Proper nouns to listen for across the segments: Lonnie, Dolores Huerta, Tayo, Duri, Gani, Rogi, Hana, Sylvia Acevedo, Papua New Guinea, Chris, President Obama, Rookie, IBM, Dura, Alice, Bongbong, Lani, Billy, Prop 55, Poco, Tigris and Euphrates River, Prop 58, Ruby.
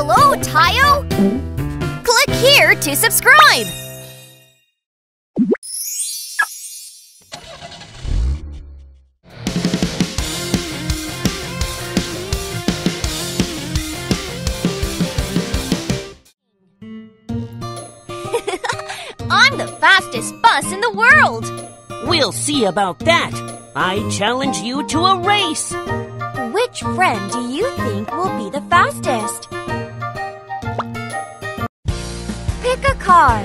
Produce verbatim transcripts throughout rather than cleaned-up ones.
Hello, Tayo! Click here to subscribe! I'm the fastest bus in the world! We'll see about that! I challenge you to a race! Which friend do you think will be the fastest? Pick a car.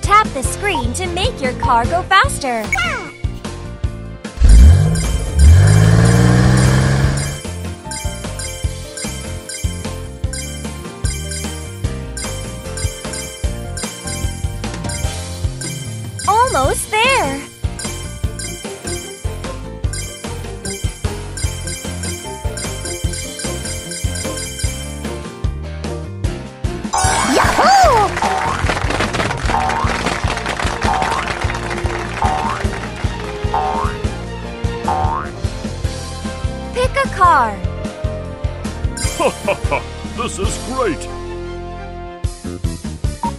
Tap the screen to make your car go faster. Almost there! Yahoo! Pick a car! Ha ha ha! This is great!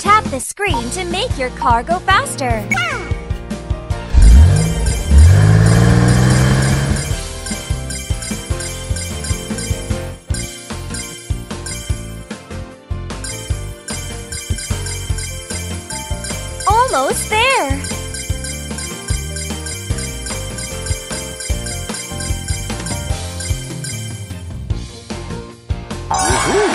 Tap the screen to make your car go faster. Almost there! Woohoo!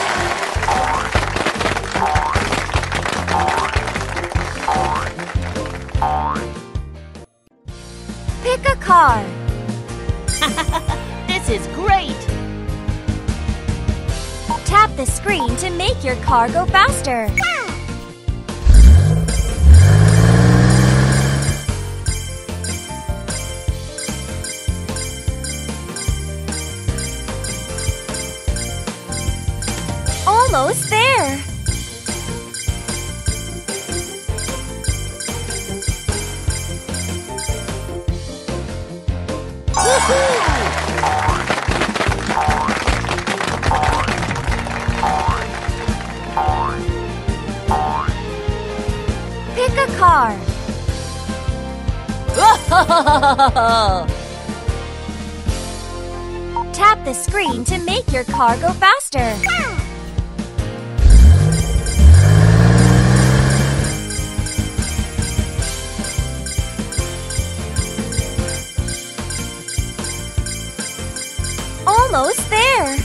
Pick a car! This is great! Tap the screen to make your car go faster. Almost there! Woohoo! Pick a car! Whoa! Tap the screen to make your car go faster. Almost there!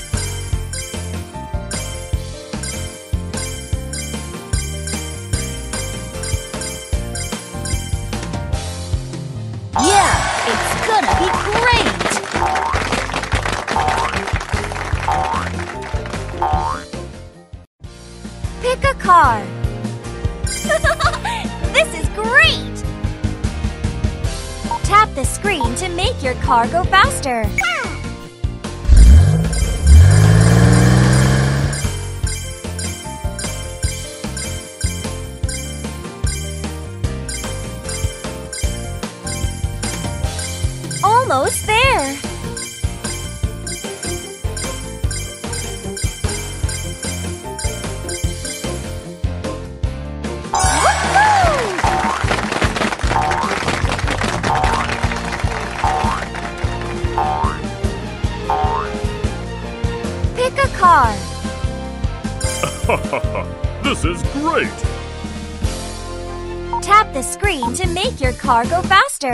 Yeah! It's gonna be great! Pick a car! This is great! Tap the screen to make your car go faster. Almost there! Woohoo! Pick a car! This is great! Tap the screen to make your car go faster.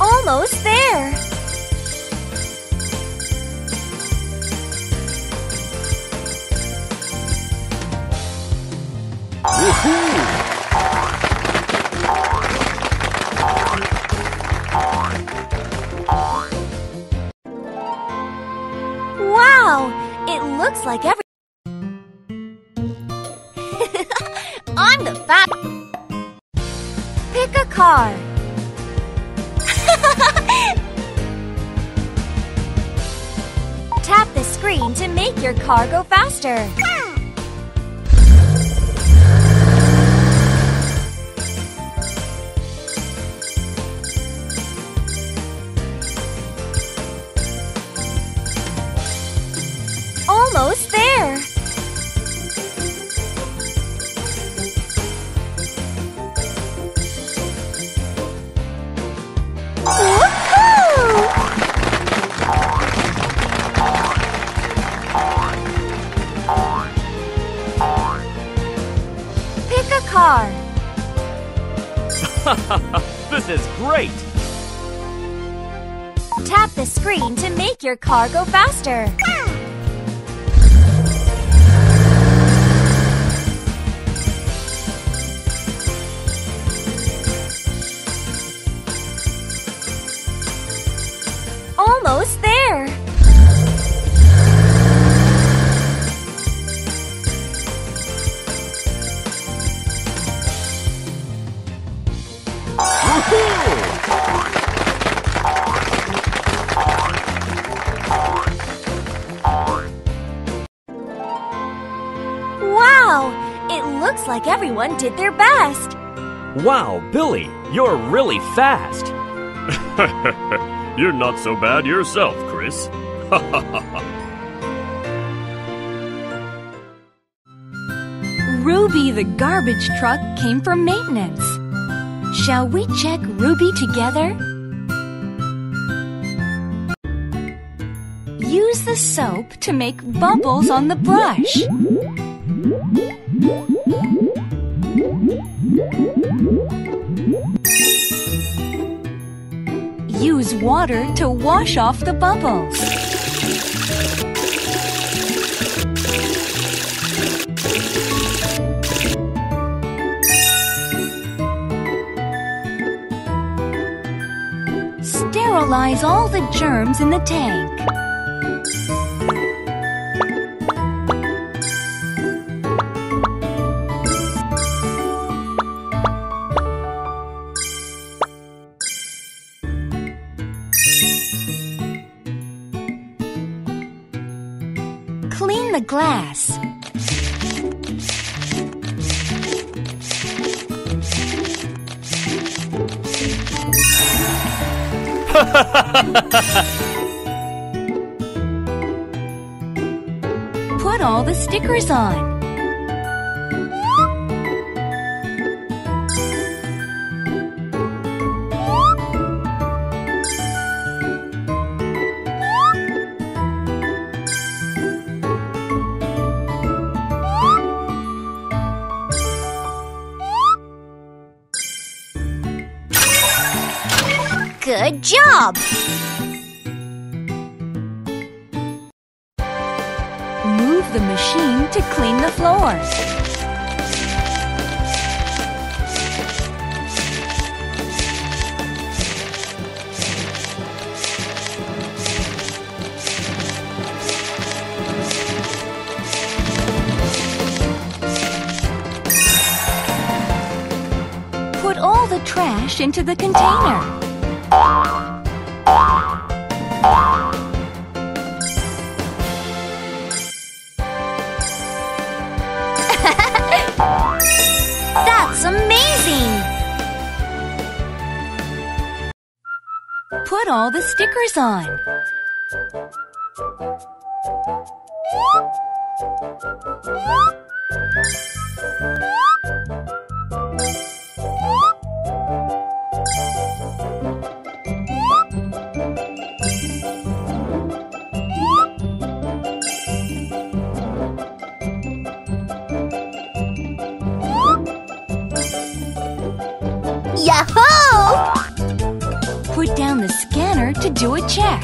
Almost there! Woohoo! Wow! It looks like every... I'm the fat... Pick a car! green to make your car go faster. Almost there. This is great! Tap the screen to make your car go faster. Almost there! Like everyone did their best. Wow, Billy, you're really fast. You're not so bad yourself, Chris. Ruby the garbage truck came from maintenance. Shall we check Ruby together? Use the soap to make bubbles on the brush. Use water to wash off the bubbles. Sterilize all the germs in the tank. The glass. Put all the stickers on. Good job! Move the machine to clean the floor. Put all the trash into the container. That's amazing! Put all the stickers on. Yahoo! Put down the scanner to do a check.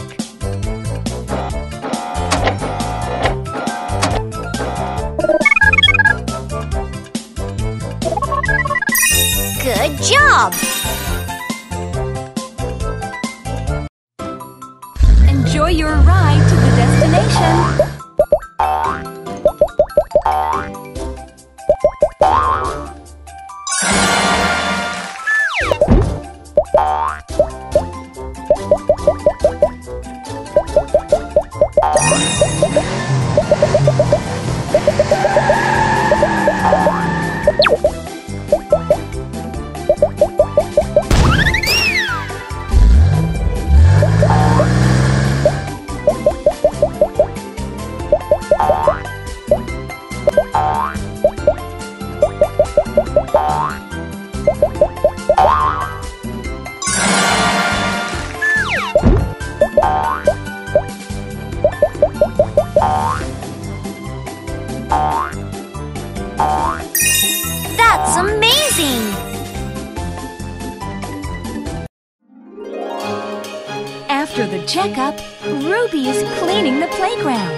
checkup, Ruby is cleaning the playground.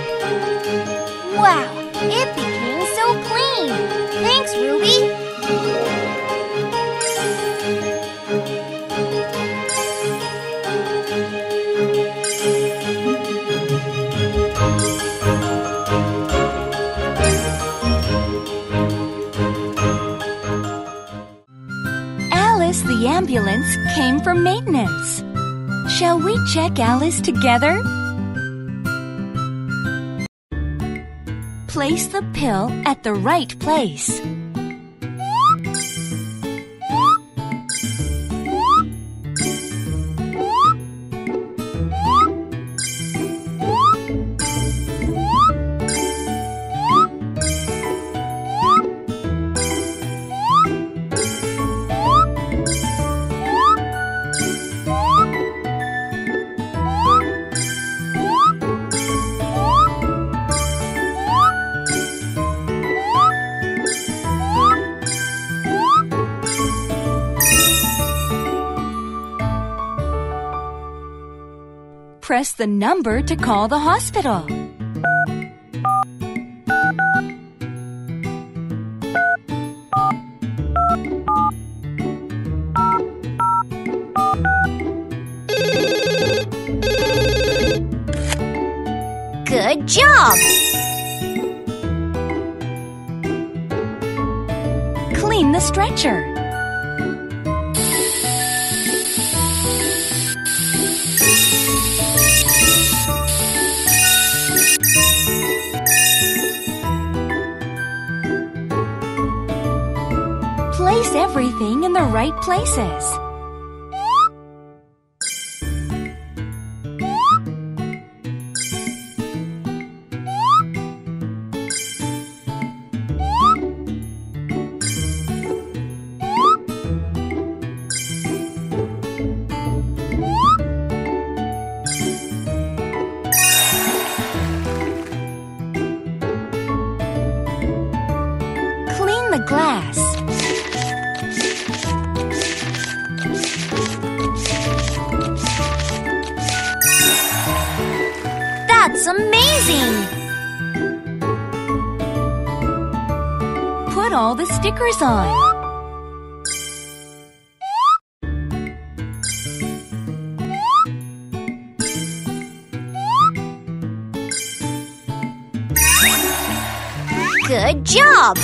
Wow, it became so clean. Thanks, Ruby. Alice the ambulance came from maintenance. Shall we check Alice together? Place the pill at the right place. Press the number to call the hospital. Good job! Clean the stretcher. Place everything in the right places. Clean the glass. That's amazing! Put all the stickers on. Good job!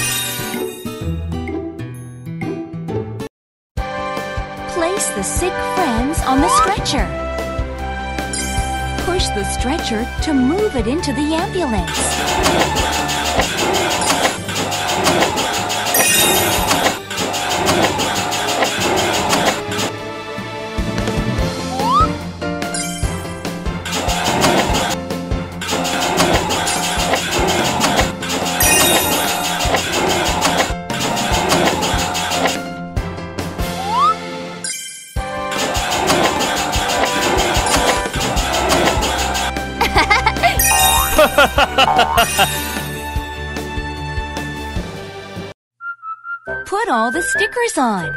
Place the sick friends on the stretcher. Push the stretcher to move it into the ambulance. Put all the stickers on.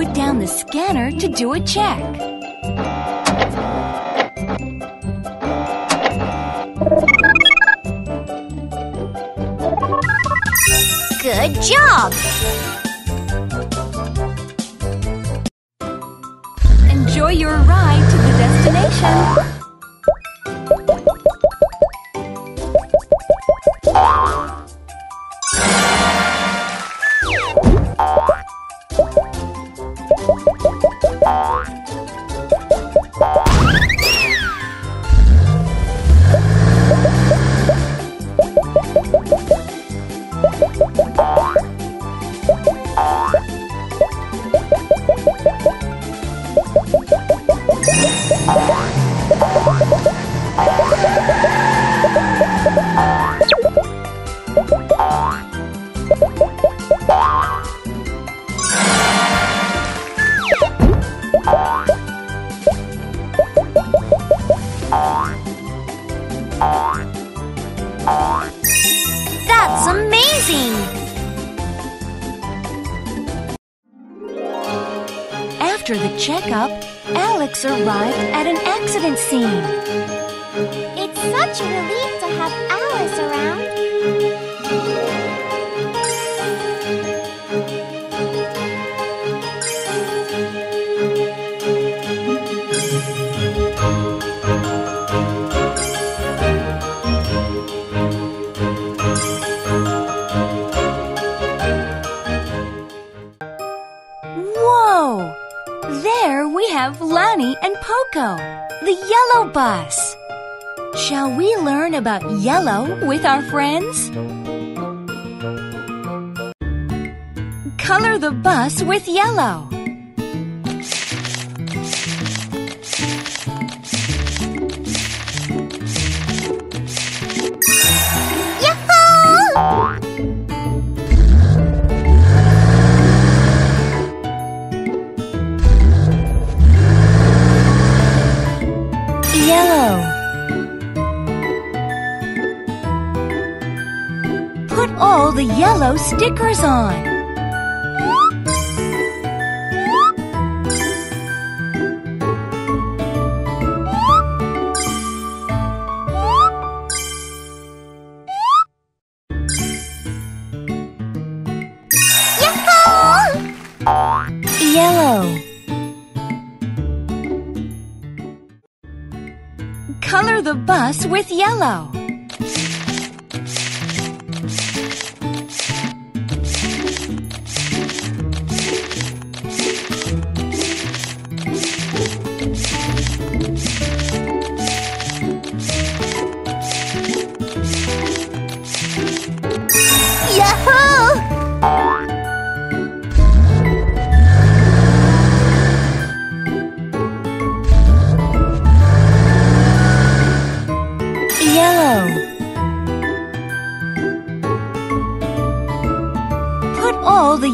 Put down the scanner to do a check. Good job! Enjoy your ride to the destination. That's amazing! After the checkup, Alex arrived at an accident scene. It's such a relief to have Alice around. Lani and Poco, the yellow bus. Shall we learn about yellow with our friends? Color the bus with yellow. Yahoo! All the yellow stickers on. Yahoo! Yellow. Color the bus with yellow.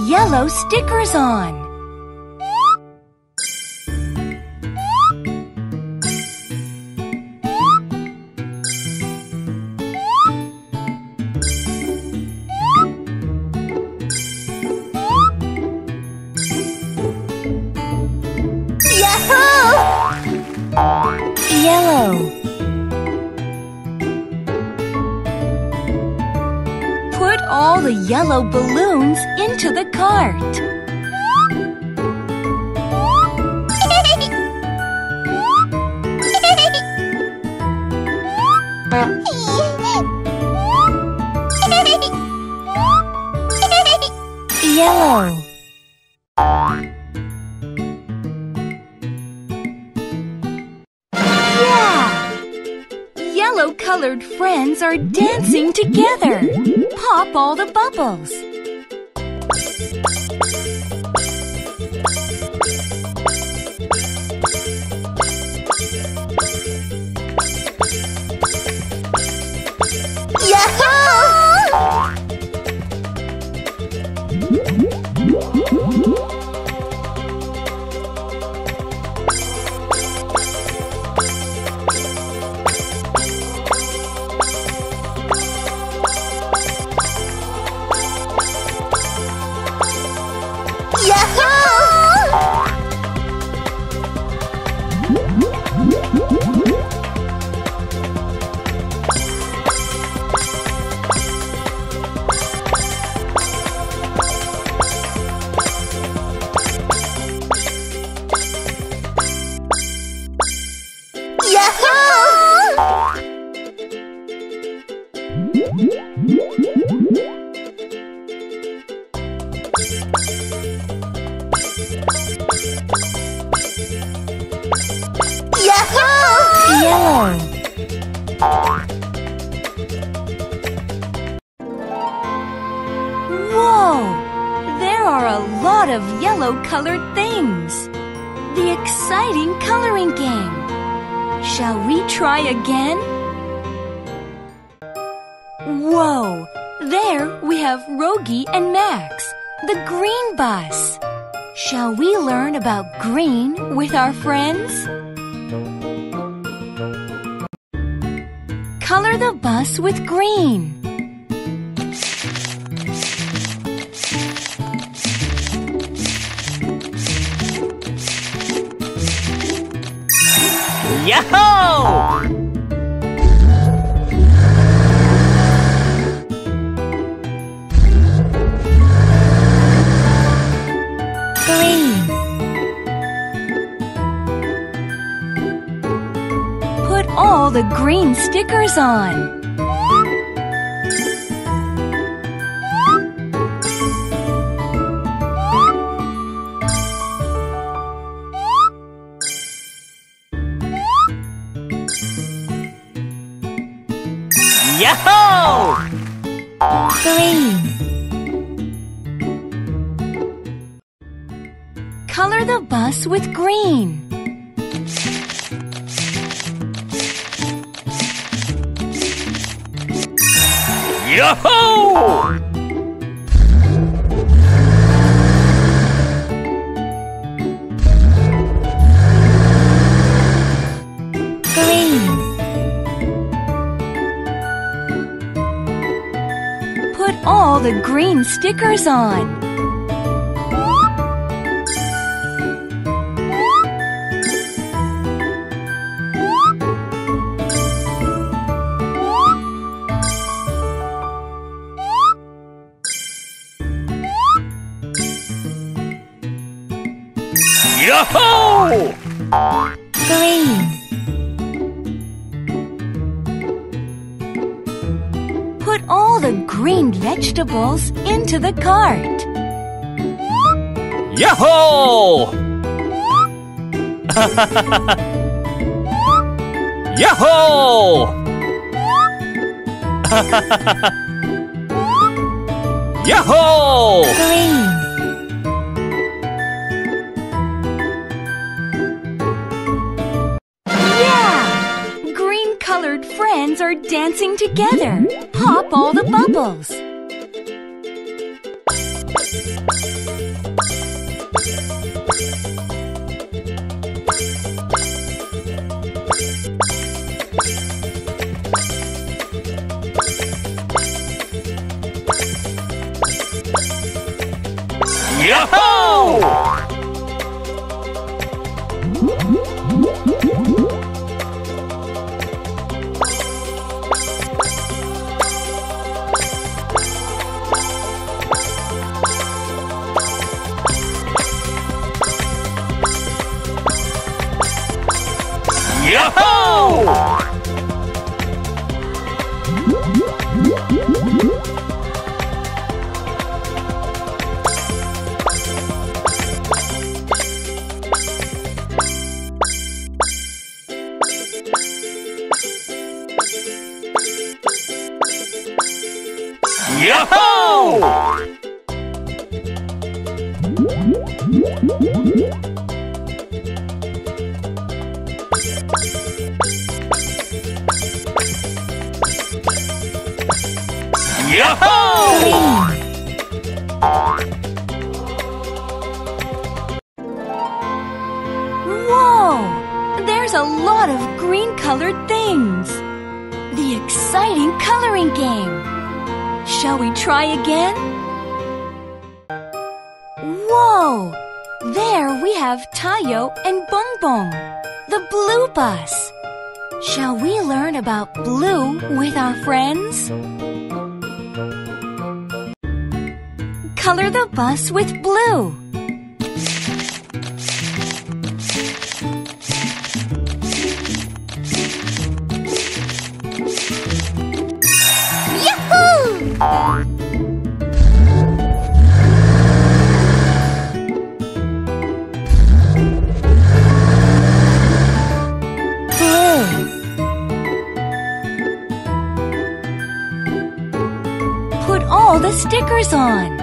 Yellow stickers on. Yahoo! Yellow. Put all the yellow balloons into the cart. Yellow. Yeah! Yellow-colored friends are dancing together. Pop all the bubbles. Colored things. The exciting coloring game. Shall we try again? Whoa! There we have Rogi and Max, the green bus. Shall we learn about green with our friends? Color color the bus with green. Yo-ho! All the green stickers on. Yo-ho! Green. Color the bus with green. Yo-ho! Green. Put all the green stickers on. Yo-ho! Green. Put all the green vegetables into the cart. Yo-ho! Yo-ho! Yo-ho! Green. Friends are dancing together. Pop all the bubbles. Yo-ho! Yo-ho! Whoa! There's a lot of green-colored things. The exciting coloring game. Shall we try again? Whoa! There we have Tayo and Bongbong, the blue bus. Shall we learn about blue with our friends? Color the bus with blue. Yahoo! Blue. Put all the stickers on.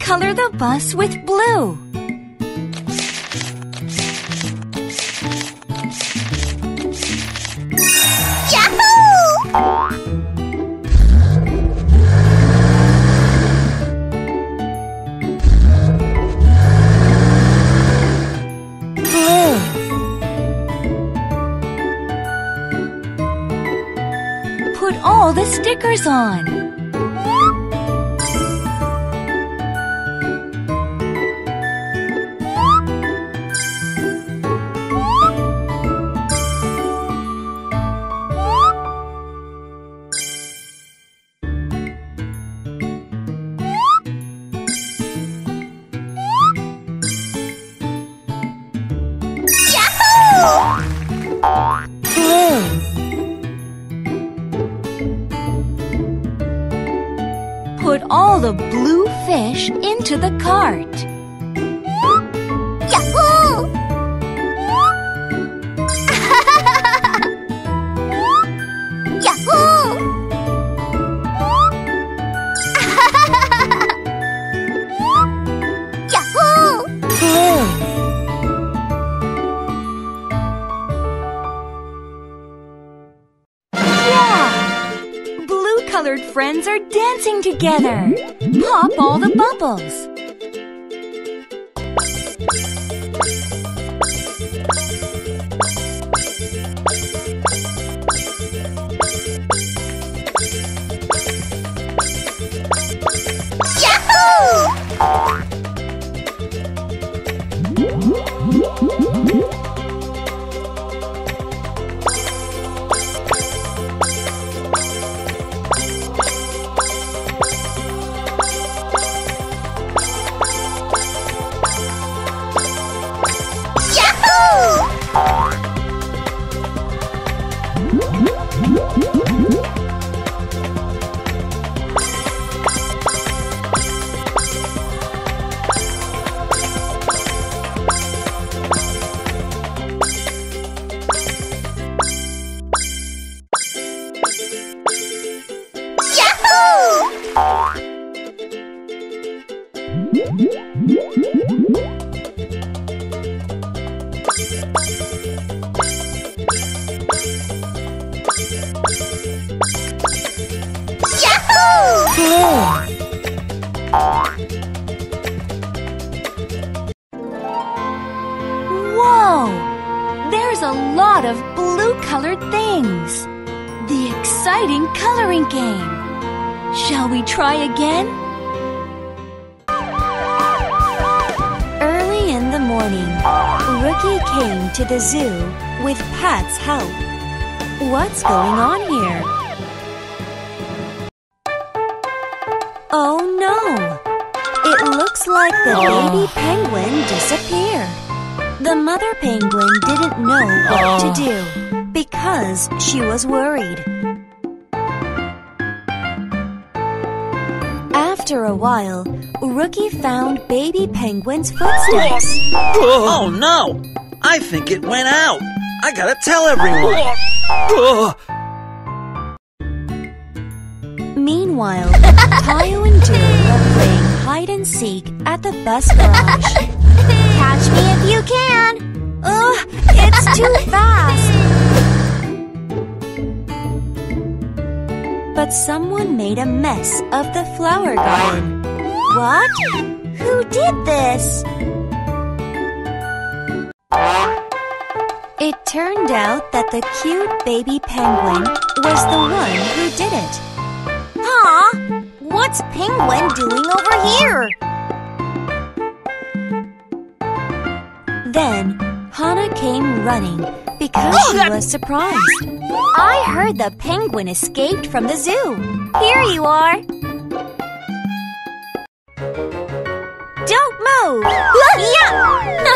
Color color the bus with blue. All the stickers on. Put all the blue fish into the cart. Yahoo! Yahoo! Yahoo! Blue. Yeah! Blue-colored friends are dead. Dancing together. Pop all the bubbles. Yahoo! A lot of blue-colored things. The exciting coloring game. Shall we try again? Early in the morning, Rookie came to the zoo with Pat's help. What's going on here? Oh no! It looks like the baby penguin disappeared. The mother penguin didn't know what to do because she was worried. After a while, Rookie found baby penguin's footsteps. Oh no! I think it went out. I gotta tell everyone. Meanwhile, Tayo and Dura were playing hide and seek at the bus garage. Catch me if you can! Ugh, it's too fast! But someone made a mess of the flower garden. What? Who did this? It turned out that the cute baby penguin was the one who did it. Huh? What's Penguin doing over here? Then, Hana came running because she was surprised. I heard the penguin escaped from the zoo. Here you are. Don't move!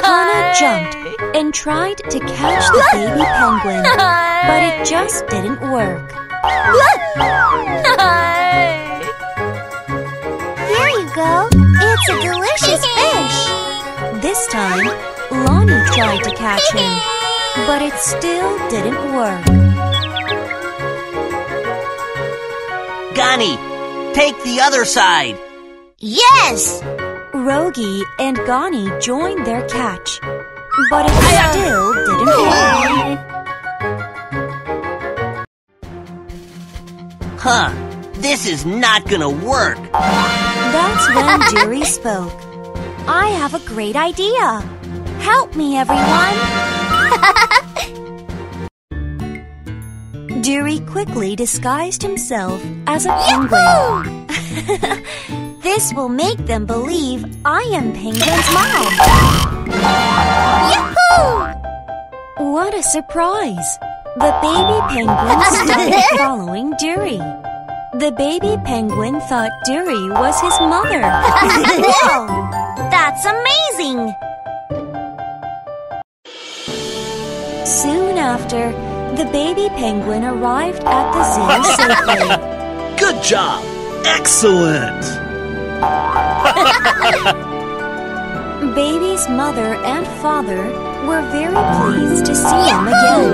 Hana jumped and tried to catch the baby penguin, but it just didn't work. Here you go. It's a delicious fish. This time, Lonnie tried to catch him, but it still didn't work. Gani, take the other side. Yes! Rogi and Gani joined their catch, but it still didn't work. Huh, this is not gonna work. That's when Duri spoke. I have a great idea. Help me, everyone. Duri quickly disguised himself as a penguin. This will make them believe I am Penguin's mom. Yahoo! What a surprise! The baby penguin started following Duri. The baby penguin thought Duri was his mother. Wow! That's amazing! Soon after, the baby penguin arrived at the zoo safely. Good job! Excellent! Baby's mother and father were very pleased to see him again.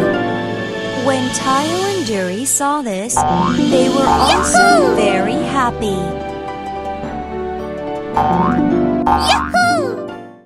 When Tayo and Duri saw this, they were also very happy. Yahoo!